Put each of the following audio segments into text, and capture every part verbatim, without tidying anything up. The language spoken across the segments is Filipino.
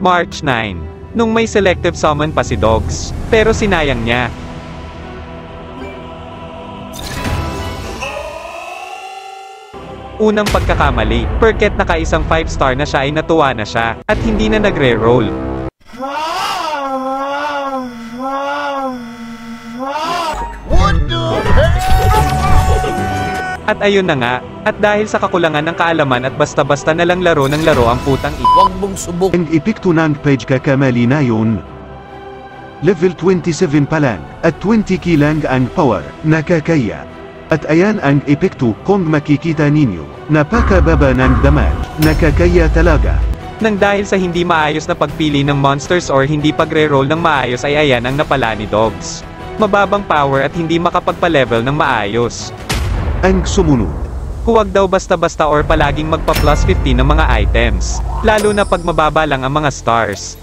March ninth. Nung may selective summon pa si Dogs, pero sinayang niya. Unang pagkakamali, perket nakaisang five star na siya ay natuwa na siya, at hindi na nagre-roll. At ayun na nga, at dahil sa kakulangan ng kaalaman at basta-basta na lang laro ng laro ang putang i... Huwag mong subok! And ipikto ng page kakamali na yun. Level twenty-seven pa lang, at twenty k lang ang power, nakakaya. At ayan ang epekto kung makikita ninyo, napakababa ng damage, nakakaya talaga. Nang dahil sa hindi maayos na pagpili ng monsters or hindi pagre-roll ng maayos ay ayan ang napala ni Dogs. Mababang power at hindi makapagpa-level ng maayos. Ang sumunod. Huwag daw basta-basta or palaging magpa-plus fifteen ng mga items, lalo na pag mababa lang ang mga stars.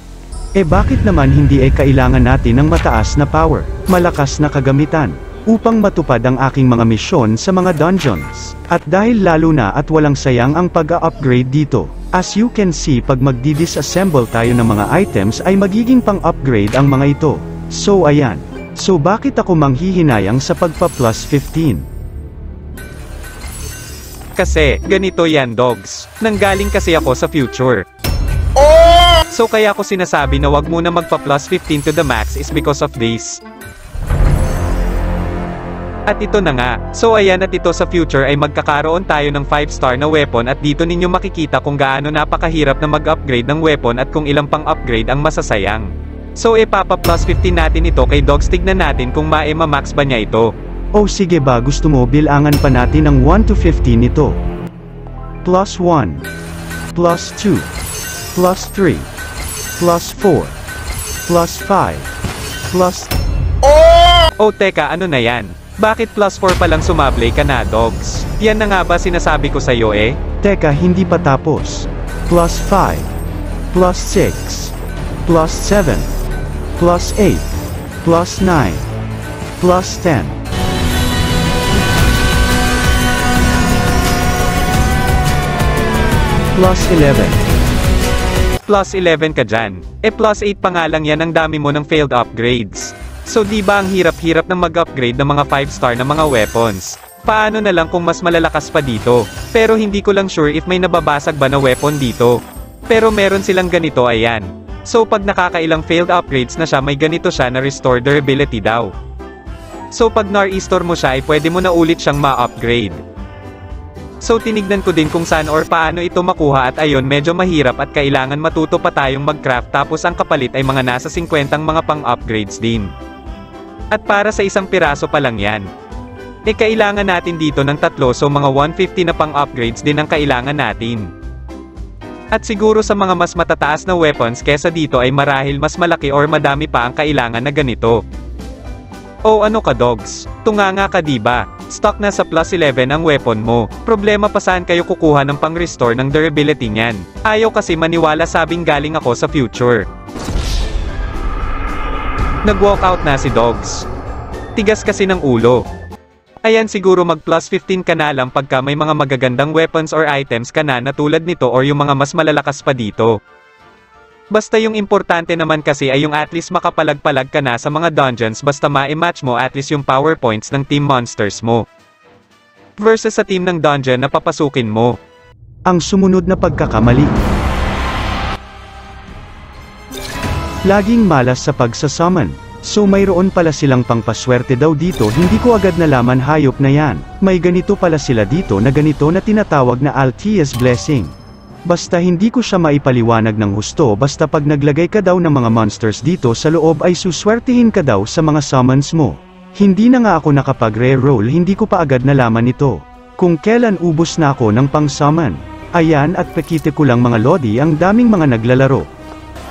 Eh bakit naman hindi ay kailangan natin ng mataas na power, malakas na kagamitan? Upang matupad ang aking mga misyon sa mga dungeons. At dahil lalo na at walang sayang ang pag-upgrade dito. As you can see, pag magdi-disassemble tayo ng mga items ay magiging pang-upgrade ang mga ito. So ayan. So bakit ako manghihinayang sa pagpa-plus fifteen? Kasi, ganito yan Dogs. Nanggaling kasi ako sa future. So kaya ako sinasabi na wag muna magpa-plus fifteen to the max is because of this. At ito na nga, so ayan at ito sa future ay magkakaroon tayo ng five star na weapon at dito ninyo makikita kung gaano napakahirap na mag-upgrade ng weapon at kung ilang pang upgrade ang masasayang. So ipapa-plus fifteen natin ito kay Dogs, tignan natin kung ma-e-ma-max ba niya ito. O oh, sige ba gusto mo bilangan pa natin ng one to fifteen ito. Plus one. Plus two. Plus three. Plus four. Plus five. Plus... Oh! Oh teka ano na yan? Bakit plus four pa lang sumablay ka na Dogs? Yan na nga ba sinasabi ko sa'yo eh? Teka hindi pa tapos. Plus five. Plus six. Plus seven. Plus eight. Plus nine. Plus ten. Plus eleven. Plus eleven ka dyan. Eh plus eight pa nga lang yan ang dami mo ng failed upgrades. So diba ang hirap-hirap na mag-upgrade ng mga five star na mga weapons? Paano na lang kung mas malalakas pa dito? Pero hindi ko lang sure if may nababasag ba na weapon dito. Pero meron silang ganito ayan. So pag nakakailang failed upgrades na siya may ganito siya na restore durability daw. So pag na-restore mo siya ay pwede mo na ulit siyang ma-upgrade. So tinignan ko din kung saan or paano ito makuha at ayon medyo mahirap at kailangan matuto pa tayong mag-craft tapos ang kapalit ay mga nasa fifty mga pang-upgrades din. At para sa isang piraso pa lang yan. E kailangan natin dito ng tatlo so mga one hundred fifty na pang-upgrades din ang kailangan natin. At siguro sa mga mas matataas na weapons kesa dito ay marahil mas malaki or madami pa ang kailangan na ganito. O ano ka Dogs? Tunganga ka diba? Stuck na sa plus eleven ang weapon mo. Problema pa saan kayo kukuha ng pang-restore ng durability niyan? Ayaw kasi maniwala sabing galing ako sa future. Nag-walkout na si Dogs. Tigas kasi ng ulo. Ayan siguro mag plus fifteen ka na lang pagka may mga magagandang weapons or items ka na na tulad nito or yung mga mas malalakas pa dito. Basta yung importante naman kasi ay yung at least makapalag-palag ka na sa mga dungeons basta ma-match mo at least yung power points ng team monsters mo. Versus sa team ng dungeon na papasukin mo. Ang sumunod na pagkakamali. Laging malas sa pagsasummon. So mayroon pala silang pangpaswerte daw dito, hindi ko agad nalaman hayop na yan. May ganito pala sila dito na ganito na tinatawag na Althea's Blessing. Basta hindi ko siya maipaliwanag ng husto basta pag naglagay ka daw ng mga monsters dito sa loob ay suswertihin ka daw sa mga summons mo. Hindi na nga ako nakapag-re-roll, hindi ko pa agad nalaman ito. Kung kailan ubos na ako ng pang-summon. Ayan at pakita ko lang mga lodi ang daming mga naglalaro.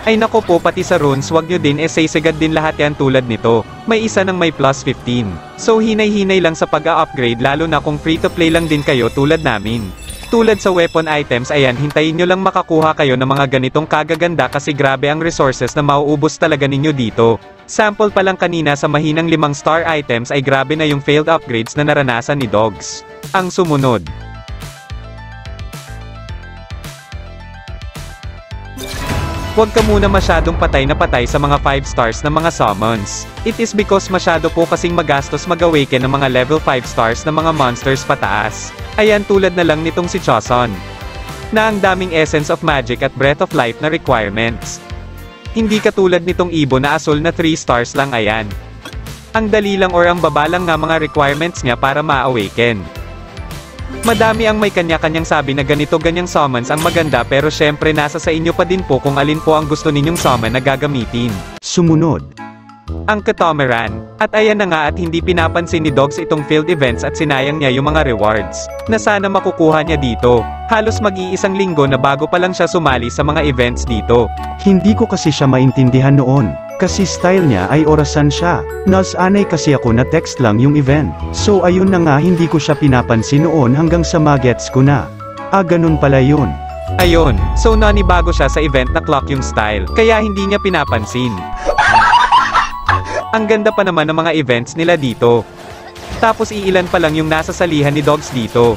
Ay nako po pati sa runes wag nyo din esesigad din lahat yan tulad nito. May isa ng may plus fifteen. So hinay-hinay lang sa pag-upgrade lalo na kung free to play lang din kayo tulad namin. Tulad sa weapon items ayan hintayin nyo lang makakuha kayo ng mga ganitong kagaganda kasi grabe ang resources na mauubos talaga ninyo dito. Sample pa lang kanina sa mahinang limang star items ay grabe na yung failed upgrades na naranasan ni Dogs. Ang sumunod. Huwag ka muna masyadong patay na patay sa mga five stars na mga summons. It is because masyado po kasing magastos mag-awaken ng mga level five stars na mga monsters pataas. Ayan, tulad na lang nitong si Chosun, na ang daming Essence of Magic at Breath of Life na requirements. Hindi katulad nitong Ibo na asul na three stars lang. Ayan, ang dali lang or ang baba lang nga mga requirements niya para ma-awaken. Madami ang may kanya-kanyang sabi na ganito ganyang summons ang maganda, pero syempre nasa sa inyo pa din po kung alin po ang gusto ninyong summon na gagamitin. Sumunod, ang Catamaran. At ayan na nga, at hindi pinapansin ni Dogs itong field events at sinayang niya yung mga rewards na sana makukuha niya dito. Halos mag-iisang linggo na bago pa lang siya sumali sa mga events dito. Hindi ko kasi siya maintindihan noon, kasi style niya ay orasan siya. Nasanay kasi ako na text lang yung event. So ayun na nga, hindi ko siya pinapansin noon hanggang sa magets ko na. Ah, ganun pala yun. Ayun, so nanibago siya sa event na clock yung style, kaya hindi niya pinapansin. Ang ganda pa naman ng mga events nila dito. Tapos iilan pa lang yung nasa salihan ni Dogs dito.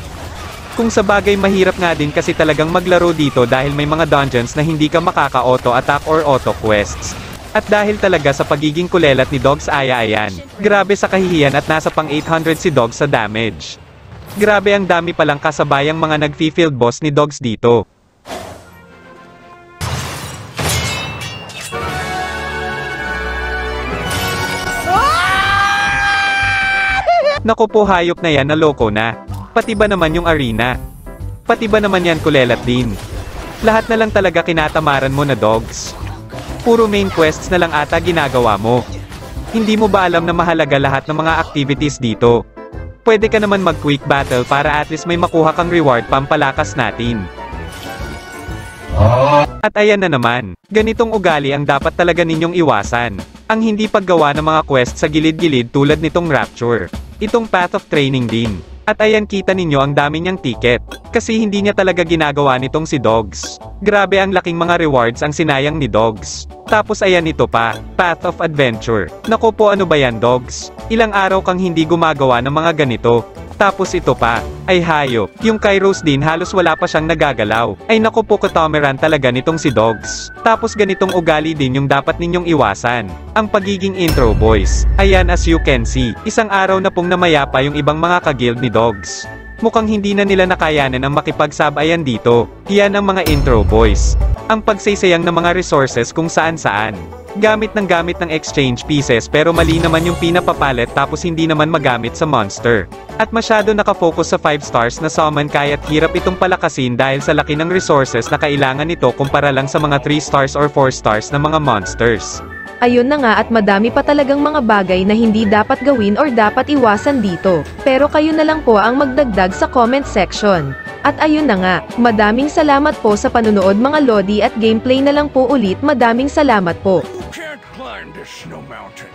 Kung sa bagay, mahirap nga din kasi talagang maglaro dito dahil may mga dungeons na hindi ka makaka-auto attack or auto quests. At dahil talaga sa pagiging kulelat ni Dogs, aya ayan, grabe sa kahihiyan, at nasa pang eight hundred si Dogs sa damage. Grabe, ang dami palang kasabayang mga nag-field boss ni Dogs dito. Naku po, hayop na yan, na loko na. Pati ba naman yung arena? Pati ba naman yan, kulelat din? Lahat na lang talaga kinatamaran mo na, Dogs. Puro main quests na lang ata ginagawa mo. Hindi mo ba alam na mahalaga lahat ng mga activities dito? Pwede ka naman mag quick battle para at least may makuha kang reward pampalakas natin. At ayan na naman, ganitong ugali ang dapat talaga ninyong iwasan. Ang hindi paggawa ng mga quest sa gilid-gilid tulad nitong Rapture. Itong Path of Training din. At ayan, kita ninyo ang dami niyang ticket, kasi hindi niya talaga ginagawa nitong si Dogs. Grabe, ang laking mga rewards ang sinayang ni Dogs. Tapos ayan, ito pa, Path of Adventure. Nako po, ano ba yan, Dogs? Ilang araw kang hindi gumagawa ng mga ganito. Tapos ito pa, ay hayop, yung Kairos din halos wala pa siyang nagagalaw. Ay nako po, Catamaran talaga nitong si Dogs. Tapos ganitong ugali din yung dapat ninyong iwasan, ang pagiging intro boys. Ayan, as you can see, isang araw na pong namaya pa yung ibang mga kaguild ni Dogs. Mukhang hindi na nila nakayanan ang makipagsabayan dito. Yan ang mga intro boys, ang pagsaysayang ng mga resources kung saan-saan, gamit ng gamit ng exchange pieces, pero mali naman yung pinapapalit, tapos hindi naman magamit sa monster. At masyado nakafocus sa five stars na summon, kaya't hirap itong palakasin dahil sa laki ng resources na kailangan nito kumpara lang sa mga three stars or four stars na mga monsters. Ayun na nga, at madami pa talagang mga bagay na hindi dapat gawin or dapat iwasan dito. Pero kayo na lang po ang magdagdag sa comment section. At ayun na nga, madaming salamat po sa panunood mga Lodi, at gameplay na lang po ulit. Madaming salamat po. You can't climb this snow mountain.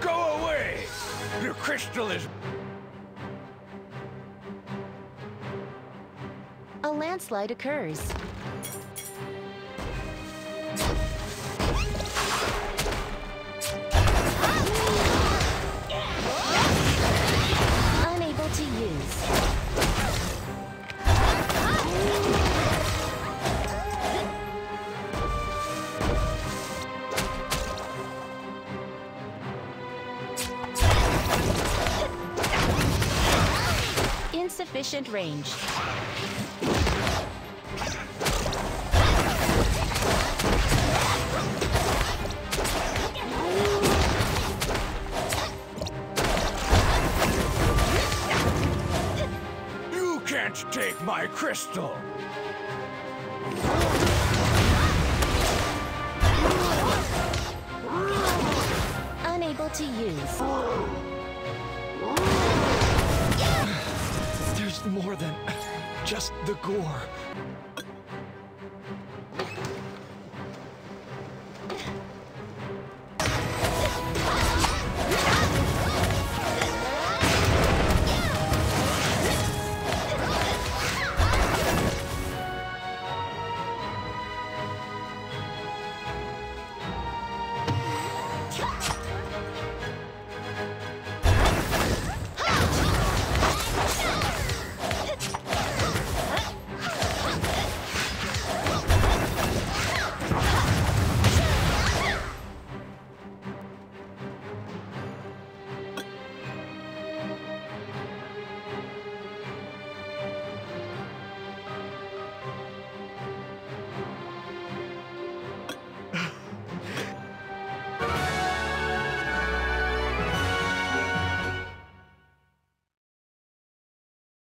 Go away! Your crystal is... A landslide occurs. Unable to use. Insufficient range. You can't take my crystal. Unable to use. There's more than just the gore.